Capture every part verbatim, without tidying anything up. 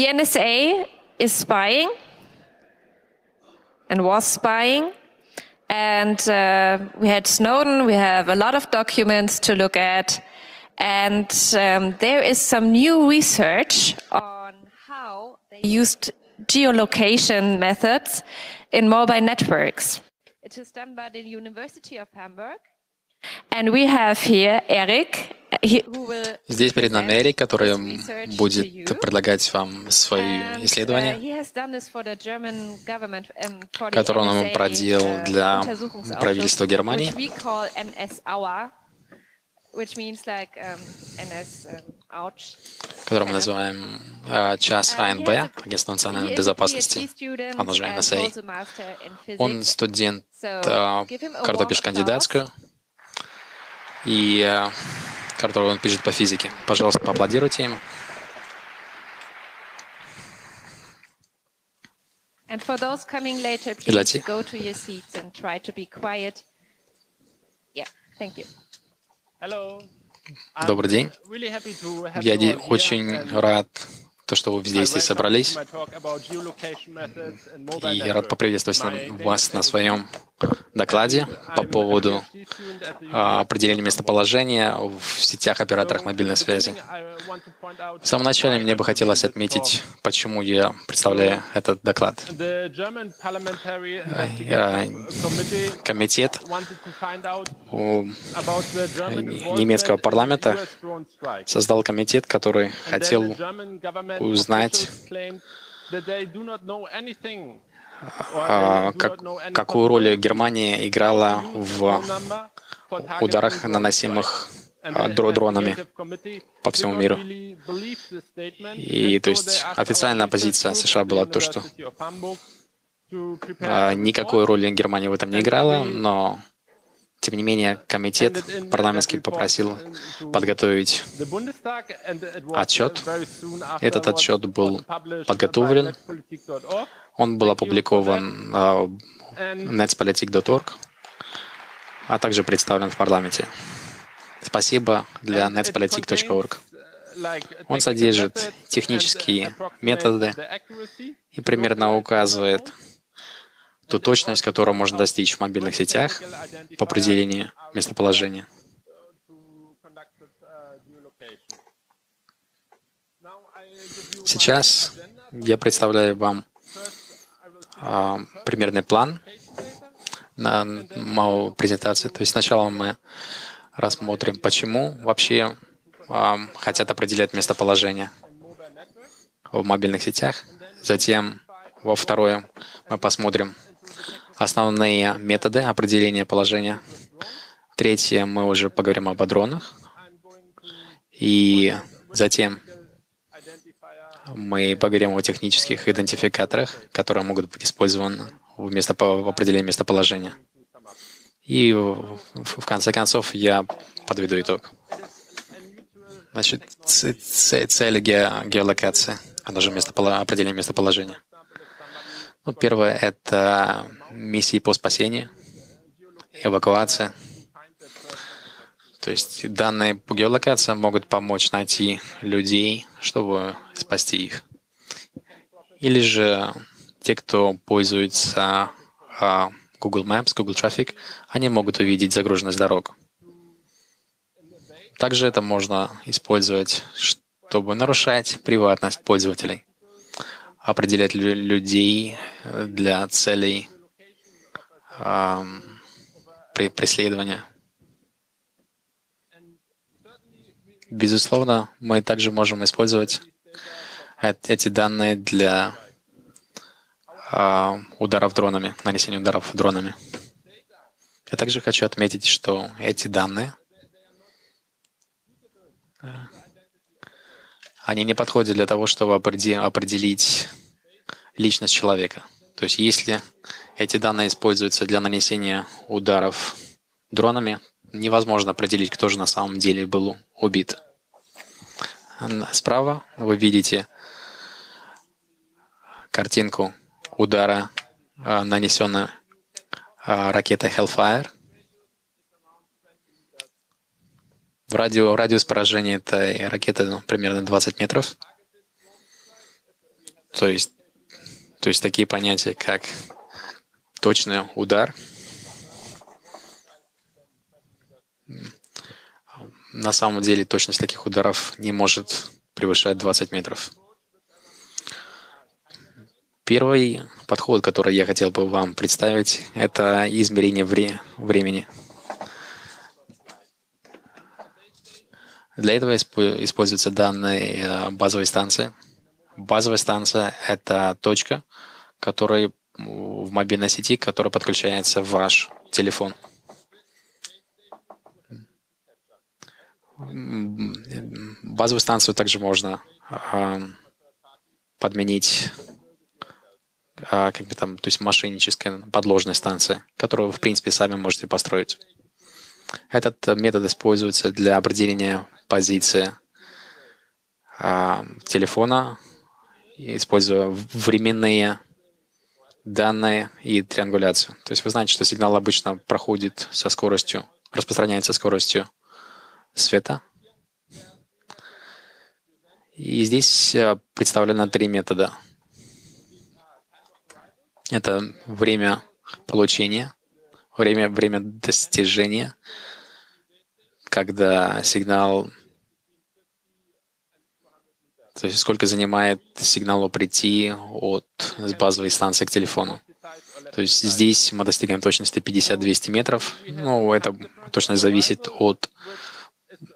the N S A is spying and was spying. And uh, we had Snowden, we have a lot of documents to look at. And um, there is some new research on how they used geolocation methods in mobile networks. It is done by the University of Hamburg. And we have here Eric. Здесь перед нами Эрик, который будет предлагать вам свои исследования, которые он проделал для правительства Германии. Который мы называем uh, час АНБ, агентство национальной безопасности, оно же Эн Эс Эй. Он студент, uh, которая пишет кандидатскую, и uh, которую он пишет по физике. Пожалуйста, поаплодируйте им. И для тех, добрый день. Я очень рад, что вы здесь и собрались. И я рад поприветствовать вас на своем докладе по поводу определения местоположения в сетях операторов мобильной связи. В самом начале мне бы хотелось отметить, почему я представляю этот доклад. Комитет немецкого парламента создал комитет, который хотел узнать, Как, какую роль Германия играла в ударах, наносимых дронами по всему миру. И то есть официальная позиция США была то, что никакой роли Германия в этом не играла, но тем не менее комитет парламентский попросил подготовить отчет. Этот отчет был подготовлен. Он был опубликован uh, неtzpolitik точка орг, а также представлен в парламенте. Спасибо для неtzpolitik точка орг. Он содержит технические методы и примерно указывает ту точность, которую можно достичь в мобильных сетях по определению местоположения. Сейчас я представляю вам Uh, примерный план на мою презентацию. То есть сначала мы рассмотрим, почему вообще uh, хотят определять местоположение в мобильных сетях. Затем во второе мы посмотрим основные методы определения положения. Третье, мы уже поговорим об дронах. И затем мы поговорим о технических идентификаторах, которые могут быть использованы в, место, в определении местоположения. И в конце концов я подведу итог. Значит, цель ге геолокации, она же местополо определение местоположения. Ну, первое — это миссии по спасению, эвакуация. То есть данные по геолокации могут помочь найти людей, чтобы спасти их. Или же те, кто пользуется Google Maps, Google Traffic, они могут увидеть загруженность дорог. Также это можно использовать, чтобы нарушать приватность пользователей, определять людей для целей э, преследования. Безусловно, мы также можем использовать эти данные для э, ударов дронами, нанесения ударов дронами. Я также хочу отметить, что эти данные, они не подходят для того, чтобы определить личность человека. То есть если эти данные используются для нанесения ударов дронами, невозможно определить, кто же на самом деле был убит. Справа вы видите картинку удара, нанесенной ракетой Hellfire. В радиус поражения этой ракеты примерно двадцать метров. То есть, то есть такие понятия, как точный удар. На самом деле точность таких ударов не может превышать двадцать метров. Первый подход, который я хотел бы вам представить, это измерение вре- времени. Для этого используются данные базовой станции. Базовая станция – это точка, которая в мобильной сети, к которой подключается ваш телефон. Базовую станцию также можно э, подменить э, как бы там, то есть мошеннической подложной станции, которую вы, в принципе, сами можете построить. Этот метод используется для определения позиции э, телефона, используя временные данные и триангуляцию. То есть вы знаете, что сигнал обычно проходит со скоростью, распространяется скоростью света. И здесь представлено три метода. Это время получения, время, время достижения, когда сигнал, то есть сколько занимает сигналу прийти от базовой станции к телефону. То есть здесь мы достигаем точности пятьдесят-двести метров. Ну, это точность зависит от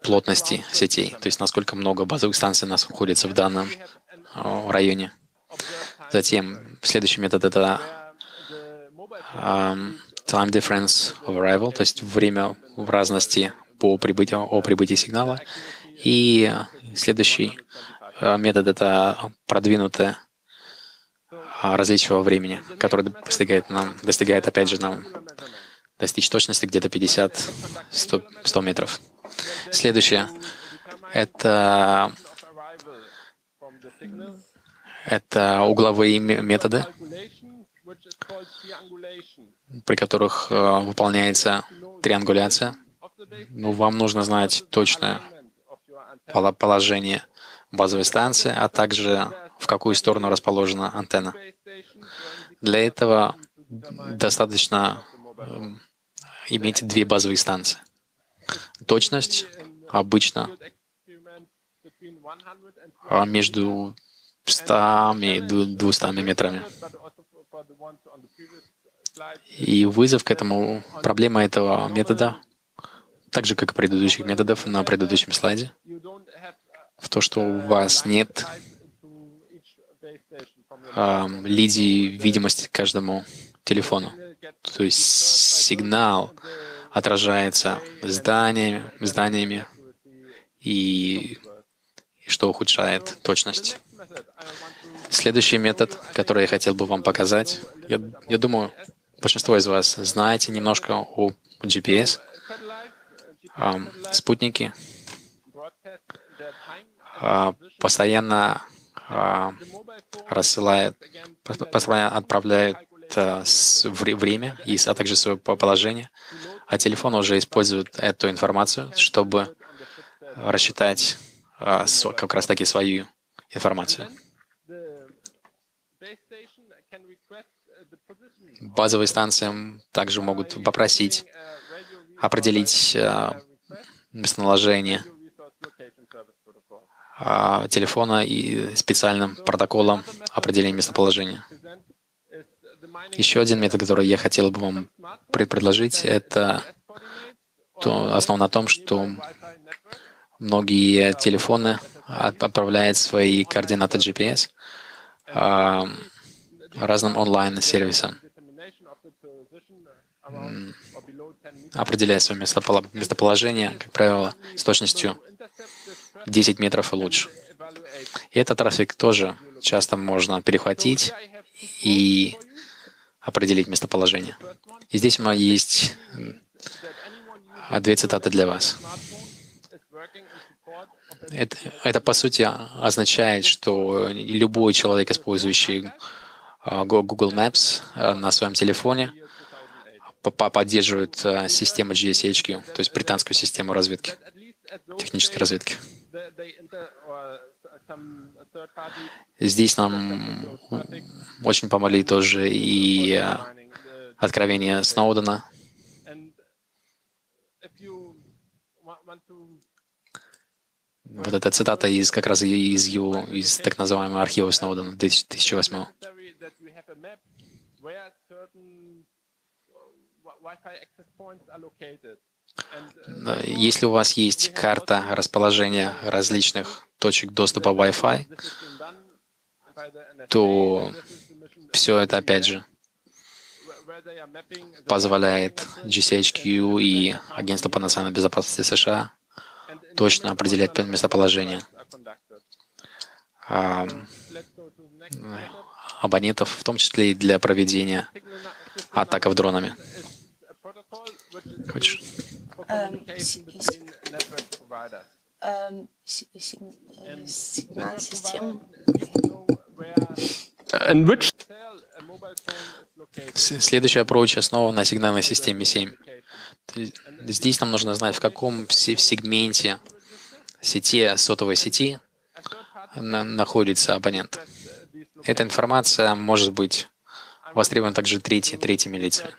плотности сетей, то есть насколько много базовых станций у нас находится в данном районе. Затем следующий метод — это um, time difference of arrival, то есть время в разности по прибытию, о прибытии сигнала. И следующий метод — это продвинутое различие времени, которое достигает нам, достигает опять же нам достичь точности где-то пятьдесят-сто метров. Следующее это, это угловые методы, при которых э, выполняется триангуляция. Ну, вам нужно знать точное положение базовой станции, а также в какую сторону расположена антенна. Для этого достаточно э, иметь две базовые станции. Точность обычно между ста и двумястами метрами. И вызов к этому, проблема этого метода, так же, как и предыдущих методов на предыдущем слайде, в том, что у вас нет э, лидии видимости к каждому телефону. То есть сигнал отражается зданиями, зданиями и, и что ухудшает точность. Следующий метод, который я хотел бы вам показать, я, я думаю, большинство из вас знаете немножко о джи пи эс, э, спутники, э, постоянно э, рассылают, постоянно отправляют время, а также свое положение, а телефон уже использует эту информацию, чтобы рассчитать как раз таки свою информацию. Базовые станции также могут попросить определить местоположение телефона и специальным протоколом определения местоположения. Еще один метод, который я хотел бы вам предложить, это то, основано на том, что многие телефоны отправляют свои координаты джи пи эс а, разным онлайн-сервисам, определяя свое местоположение, как правило, с точностью десять метров и лучше. И этот трафик тоже часто можно перехватить и определить местоположение. И здесь у меня есть две цитаты для вас. Это, это по сути означает, что любой человек, использующий Google Maps на своем телефоне, поддерживает систему джи эс эйч кью, то есть британскую систему разведки, технической разведки. Здесь нам очень помогли тоже и откровения Сноудена. Вот эта цитата из как раз из его, из так называемого архива Сноудена две тысячи восьмого. Если у вас есть карта расположения различных точек доступа Wi-Fi, то все это, опять же, позволяет джи си эйч кью и Агентству по национальной безопасности США точно определять местоположение абонентов, в том числе и для проведения атаков дронами. Хочешь? Следующий approach основан на сигнальной системе семь. Здесь нам нужно знать, в каком сегменте сети, сотовой сети находится абонент. Эта информация может быть востребована также третьими, третьими лицами.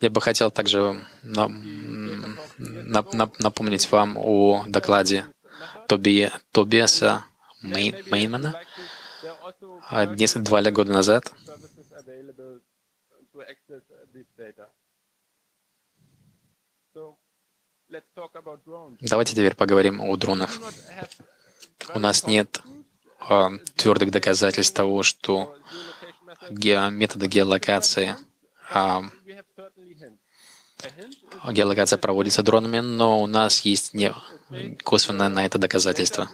Я бы хотел также напомнить вам о докладе Тоби, Тобиаса Мей, Меймана несколько два года назад. Давайте теперь поговорим о дронах. У нас нет а, твердых доказательств того, что ге, методы геолокации а, геолокация проводится дронами, но у нас есть не, косвенное на это доказательство.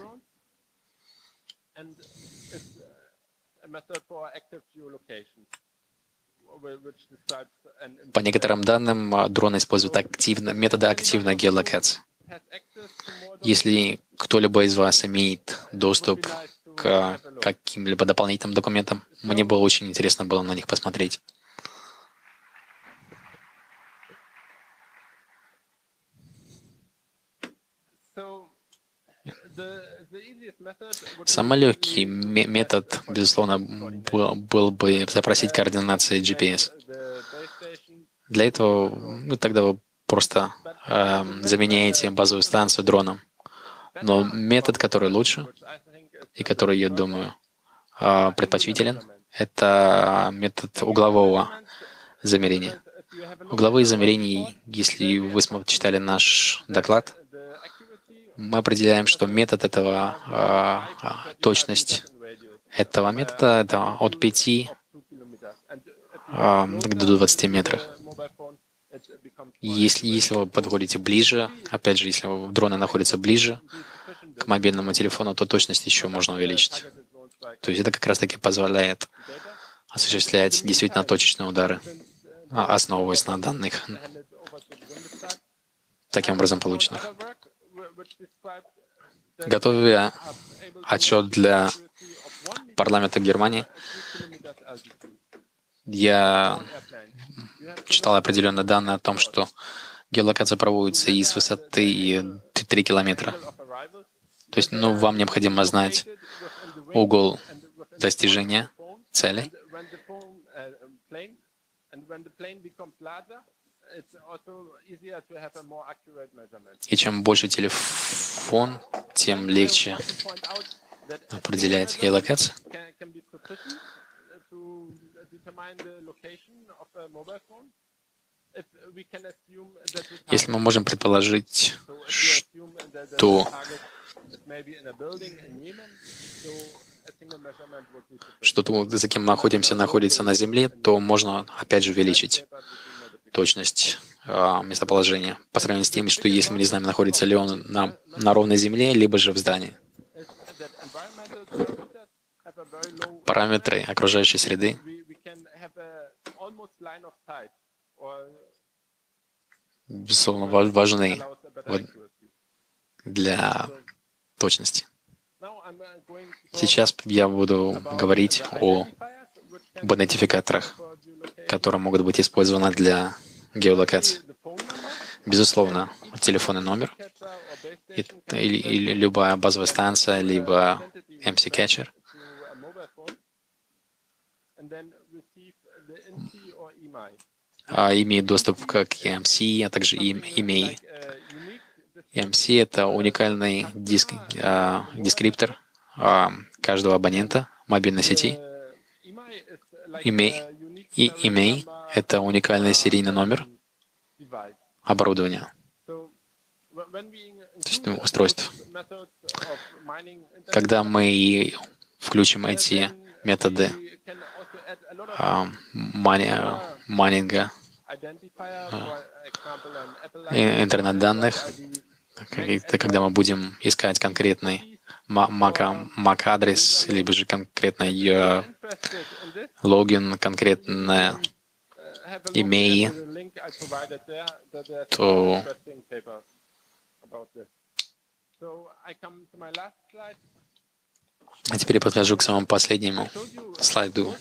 По некоторым данным, дроны используют активно, методы активной геолокации. Если кто-либо из вас имеет доступ к каким-либо дополнительным документам, мне было очень интересно было на них посмотреть. Самый легкий метод, безусловно, был бы запросить координации джи пи эс. Для этого, ну, тогда вы просто э, заменяете базовую станцию дроном. Но метод, который лучше и который, я думаю, э, предпочтителен, это метод углового замерения. Угловые замерения, если вы читали наш доклад, мы определяем, что метод этого, э, точность этого метода это от пяти э, до двадцати метров. Если, если вы подходите ближе, опять же, если дроны находятся ближе к мобильному телефону, то точность еще можно увеличить. То есть это как раз-таки позволяет осуществлять действительно точечные удары, основываясь на данных, таким образом полученных. Готовя отчет для парламента Германии, я читал определенные данные о том, что геолокация проводится и с высоты, и три километра. То есть, ну, вам необходимо знать угол достижения цели. И чем больше телефон, тем легче определять геолокацию. Если мы можем предположить, что, что за кем мы находимся, находится на Земле, то можно опять же увеличить точность э, местоположения по сравнению с тем, что если мы не знаем, находится ли он на, на ровной Земле, либо же в здании. Параметры окружающей среды безусловно важны для точности. Сейчас я буду говорить о идентификаторах, которые могут быть использованы для геолокации. Безусловно, телефонный номер или, или любая базовая станция, либо эм си-кетчер. Имеет доступ к и эм си, а также и эм и ай. и эм си — это уникальный диск, э, дескриптор э, каждого абонента мобильной сети. и эм и ай — это уникальный серийный номер оборудования, то есть устройств. Когда мы включим эти методы э, майнинга э, интернет-данных, когда мы будем искать конкретный мак-адрес, либо же конкретный логин, конкретное и эм и ай, то... А теперь я подхожу к самому последнему слайду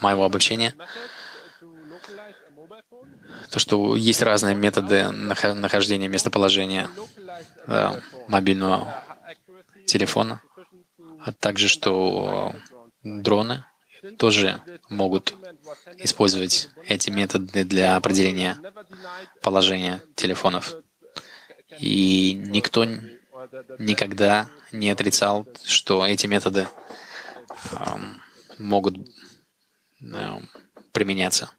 моего обучения. То, что есть разные методы нахождения местоположения да, мобильного телефона, а также, что дроны тоже могут использовать эти методы для определения положения телефонов. И никто никогда не отрицал, что эти методы э, могут э, применяться.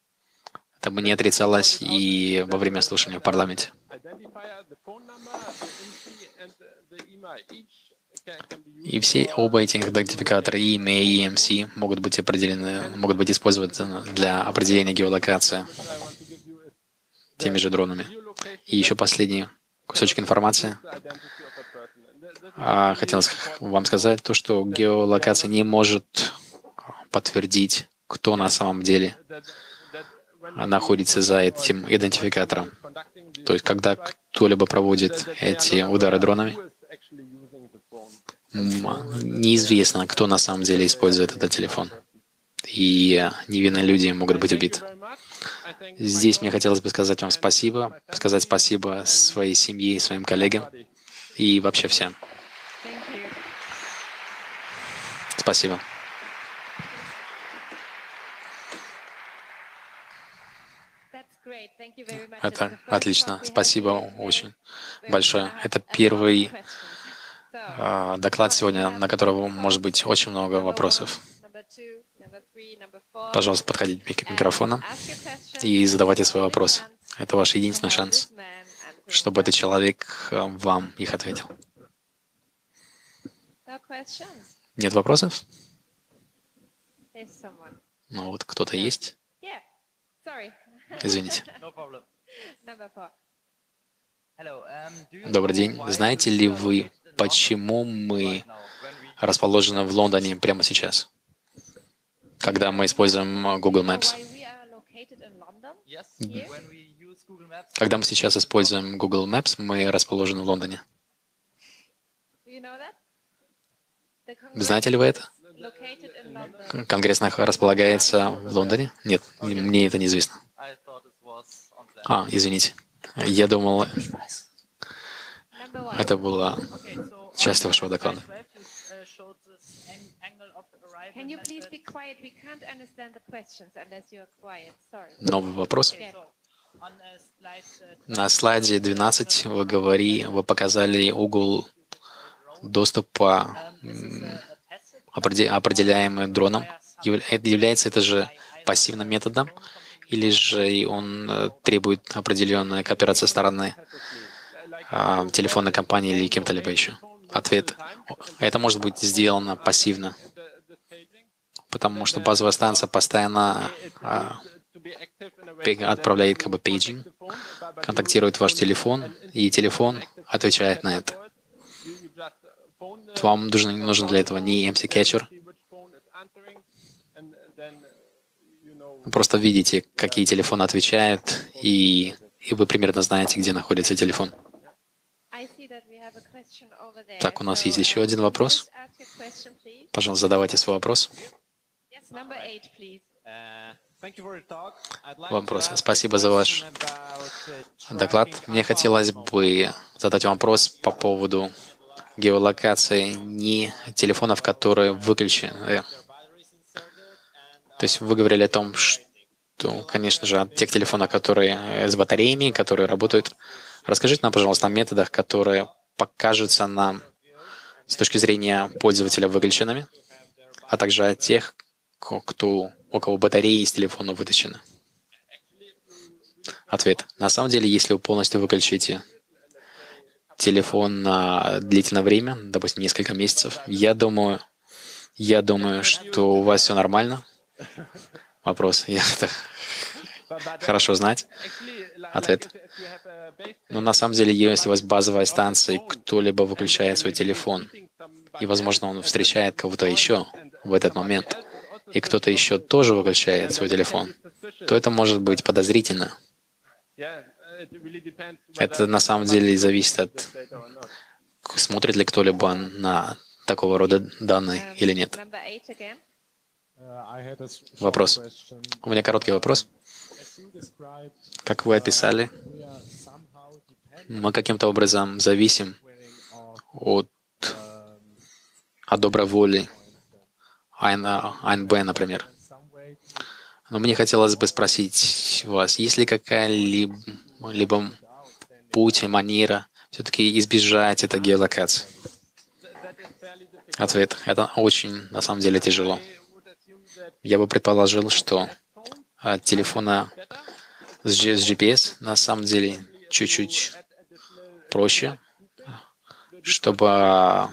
Это бы не отрицалось и во время слушания в парламенте. И все оба эти идентификатора, и эм и ай и и эм си, могут быть определены, могут быть использованы для определения геолокации теми же дронами. И еще последний кусочек информации. Хотелось вам сказать то, что геолокация не может подтвердить, кто на самом деле находится за этим идентификатором. То есть, когда кто-либо проводит эти удары дронами, неизвестно, кто на самом деле использует этот телефон. И невинные люди могут быть убиты. Здесь мне хотелось бы сказать вам спасибо, сказать спасибо своей семье, своим коллегам и вообще всем. Спасибо. Это отлично. Спасибо очень большое. Это первый э, доклад сегодня, на которого может быть очень много вопросов. Пожалуйста, подходите к микрофону и задавайте свои вопросы. Это ваш единственный шанс, чтобы этот человек вам их ответил. Нет вопросов? Ну вот, кто-то есть. Извините. Добрый день. Знаете ли вы, почему мы расположены в Лондоне прямо сейчас, когда мы используем Google Maps? Когда мы сейчас используем Google Maps, мы расположены в Лондоне. Знаете ли вы это? Конгресс располагается в Лондоне? Нет, мне это неизвестно. А, извините. Я думал, это была часть вашего доклада. Новый вопрос. На слайде двенадцать вы говорили, вы показали угол доступа, определяемый дроном. Является это же пассивным методом? Или же он требует определенной кооперации со стороны э, телефонной компании или кем-то либо еще? Ответ. Это может быть сделано пассивно, потому что базовая станция постоянно э, отправляет как бы пейджинг, контактирует ваш телефон, и телефон отвечает на это. Вам нужен, нужен для этого не эм си-кетчер, просто видите, какие телефоны отвечают, и, и вы примерно знаете, где находится телефон. Так, у нас есть еще один вопрос. Пожалуйста, задавайте свой вопрос. вопрос. Спасибо за ваш доклад. Мне хотелось бы задать вопрос по поводу геолокации не телефонов, которые выключены. То есть вы говорили о том, что, конечно же, от тех телефонов, которые с батареями, которые работают. Расскажите нам, пожалуйста, о методах, которые покажутся нам с точки зрения пользователя выключенными, а также о тех, кто, у кого батареи из телефона вытащены. Ответ. На самом деле, если вы полностью выключите телефон на длительное время, допустим, несколько месяцев, я думаю, я думаю, что у вас все нормально. Вопрос. Я это хорошо знать. Ответ. Но на самом деле, если у вас базовая станция, кто-либо выключает свой телефон, и, возможно, он встречает кого-то еще в этот момент, и кто-то еще тоже выключает свой телефон, то это может быть подозрительно. Это на самом деле зависит от, смотрит ли кто-либо на такого рода данные или нет. Вопрос. У меня короткий вопрос. Как вы описали, мы каким-то образом зависим от, от доброй воли АНБ, например. Но мне хотелось бы спросить вас, есть ли какая-либо путь и манера все-таки избежать этой геолокации? Ответ. Это очень, на самом деле, тяжело. Я бы предположил, что от телефона с джи пи эс на самом деле чуть-чуть проще, чтобы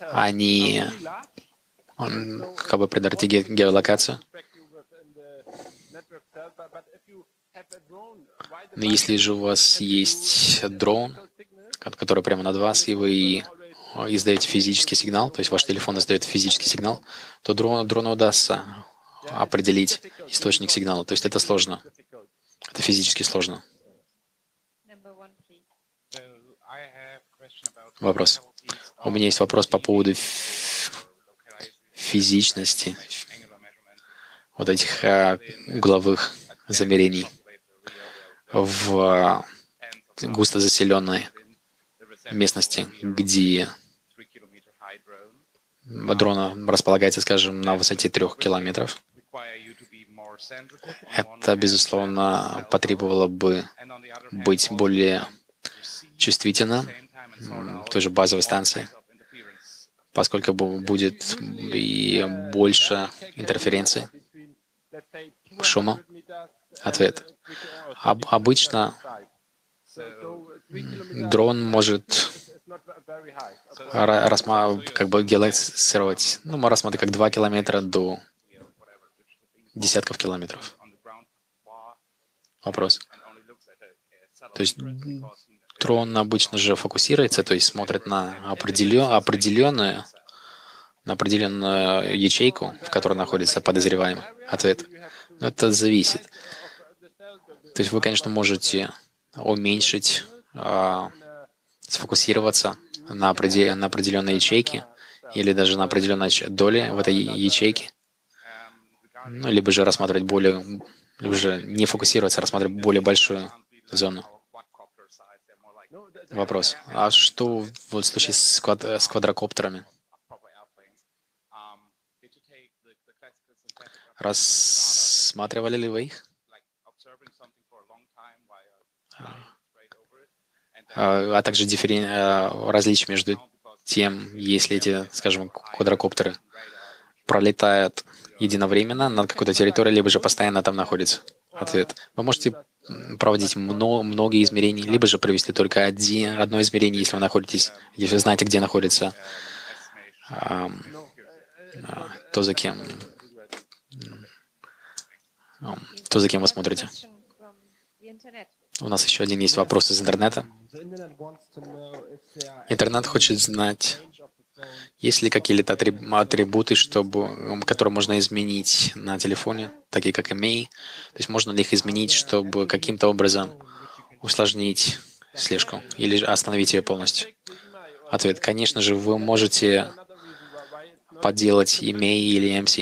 они как бы предотвратили геолокацию. Но если же у вас есть дрон, который прямо над вас, и вы издаете физический сигнал, то есть ваш телефон издает физический сигнал, то дрону, дрону удастся определить источник сигнала. То есть это сложно. Это физически сложно. Вопрос. У меня есть вопрос по поводу физичности вот этих угловых замерений в густо заселенной местности, где дрон располагается, скажем, на высоте трех километров. Это, безусловно, потребовало бы быть более чувствительным той же базовой станции, поскольку будет и больше интерференций, шума. Ответ. Об, обычно дрон может как бы геолокацировать, ну, мы рассматриваем как два километра до десятков километров. Вопрос. То есть дрон обычно же фокусируется, то есть смотрит на определен, определенную, на определенную ячейку, в которой находится подозреваемый. Ответ. Но это зависит. То есть вы, конечно, можете уменьшить, а, сфокусироваться на, определ... на определенной ячейке или даже на определенной доле в этой ячейке, ну, либо же рассматривать более, либо же не фокусироваться, а рассматривать более большую зону. Вопрос. А что вот в случае с, квад... с квадрокоптерами? Рассматривали ли вы их? А также дифферен... различие между тем, если эти, скажем, квадрокоптеры пролетают единовременно над какой-то территорией, либо же постоянно там находятся. Ответ. Вы можете проводить много, многие измерений, либо же провести только один, одно измерение, если вы находитесь, если вы знаете, где находится, а, а, то, за кем, а, то, за кем вы смотрите. У нас еще один есть вопрос из интернета. Интернет хочет знать, есть ли какие-то атрибуты, чтобы, которые можно изменить на телефоне, такие как и мей. То есть можно ли их изменить, чтобы каким-то образом усложнить слежку или остановить ее полностью? Ответ. Конечно же, вы можете подделать и мей или и эм эс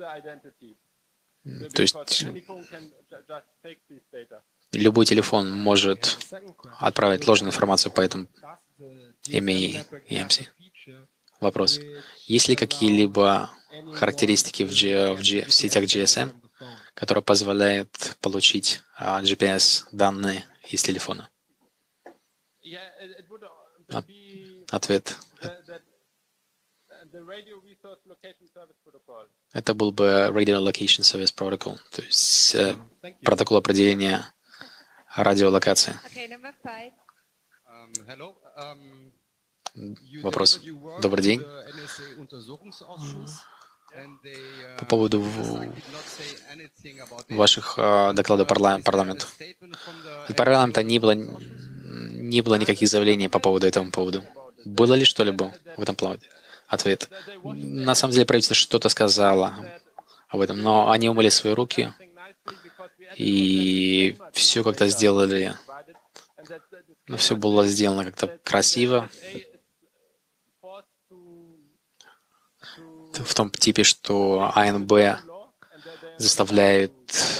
ай То есть любой телефон может отправить ложную информацию по этому ай эм и ай и эм эс ай. Вопрос. Есть ли какие-либо характеристики в, G, в, G, в сетях джи эс эм, которые позволяют получить uh, джи пи эс-данные из телефона? От, ответ. Это был бы Radio Location Service Protocol, то есть э, протокол определения радиолокации. Вопрос. Добрый день. По поводу ваших э, докладов парламент, парламенту. От парламента не было, не было никаких заявлений по поводу этого поводу. Было ли что-либо в этом плане? Ответ. На самом деле правительство что-то сказало об этом, но они умыли свои руки и все как-то сделали. Но все было сделано как-то красиво. В том типе, что АНБ заставляет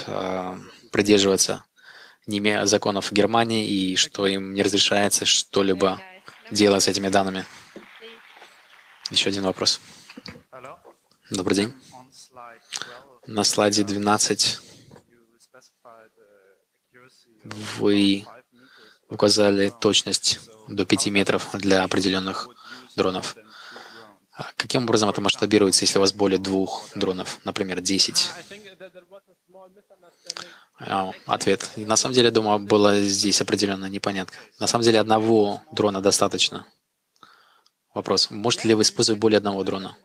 э, придерживаться законов Германии и что им не разрешается что-либо делать с этими данными. Еще один вопрос. Добрый день. На слайде двенадцать вы указали точность до пяти метров для определенных дронов. Каким образом это масштабируется, если у вас более двух дронов, например, десять? Ответ. На самом деле, думаю, было здесь определенная непонятка. На самом деле, одного дрона достаточно. Вопрос. Можете ли вы использовать более одного дрона?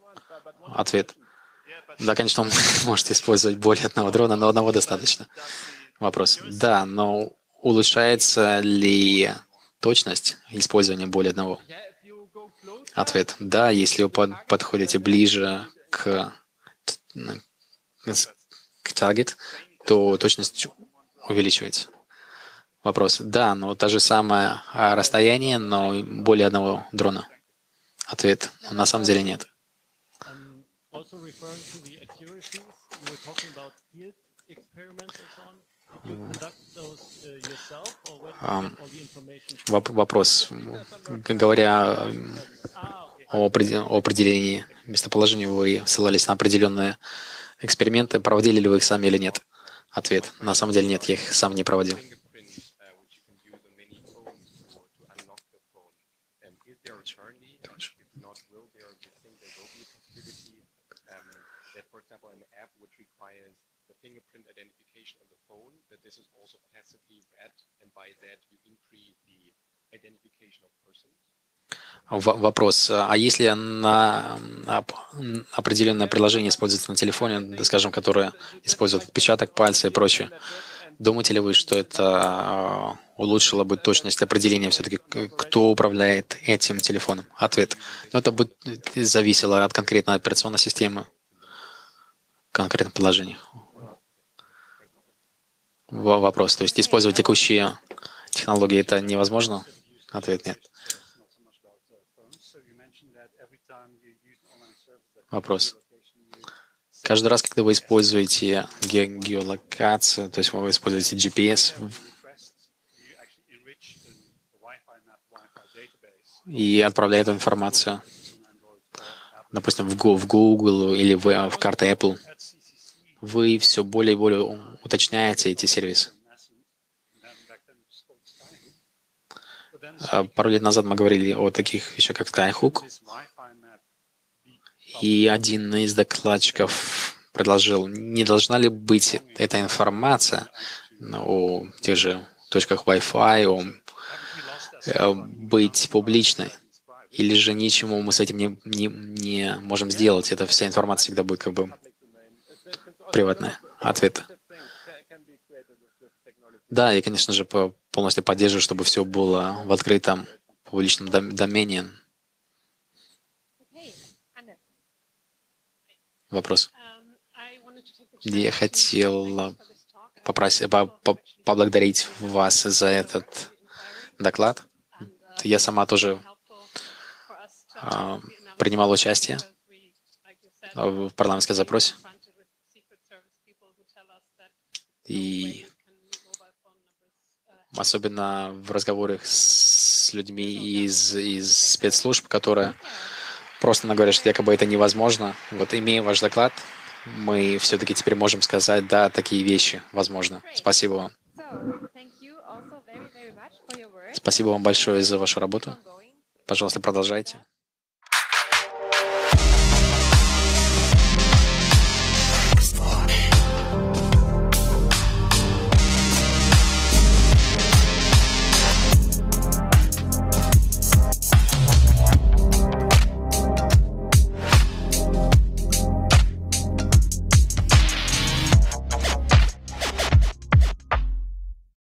Ответ. Да, конечно, вы можете использовать более одного дрона, но одного достаточно. Вопрос. Да, но улучшается ли точность использования более одного? Ответ. Да, если вы подходите ближе к, к таргет, то точность увеличивается. Вопрос. Да, но то же самое расстояние, но более одного дрона. Ответ. На самом деле нет. Вопрос. Говоря о определении местоположения, вы ссылались на определенные эксперименты. Проводили ли вы их сами или нет? Ответ. На самом деле нет, я их сам не проводил. Вопрос. А если на определенное приложение используется на телефоне, скажем, которое использует отпечаток пальца и прочее, думаете ли вы, что это улучшило бы точность определения все-таки, кто управляет этим телефоном? Ответ. Но это бы зависело от конкретной операционной системы, конкретного приложения. Вопрос. То есть использовать текущие технологии это невозможно? Ответ нет. Вопрос. Каждый раз, когда вы используете ге геолокацию, то есть вы используете джи пи эс и отправляете информацию, допустим, в Google или в, в карты Apple, вы все более и более уточняете эти сервисы. Пару лет назад мы говорили о таких еще как Skyhook. И один из докладчиков предложил, не должна ли быть эта информация о тех же точках Wi-Fi, о, быть публичной, или же ничему мы с этим не, не, не можем сделать, эта вся информация всегда будет как бы приватная. Ответ. Да, и, конечно же, полностью поддерживаю, чтобы все было в открытом публичном дом домене. Вопрос. Я хотел попросить, по, по, поблагодарить вас за этот доклад. Я сама тоже а, принимала участие в парламентском запросе. И особенно в разговорах с людьми из, из спецслужб, которые просто нам говорят, что якобы это невозможно. Вот имея ваш доклад, мы все-таки теперь можем сказать, да, такие вещи возможно. Спасибо вам. Спасибо вам большое за вашу работу. Пожалуйста, продолжайте.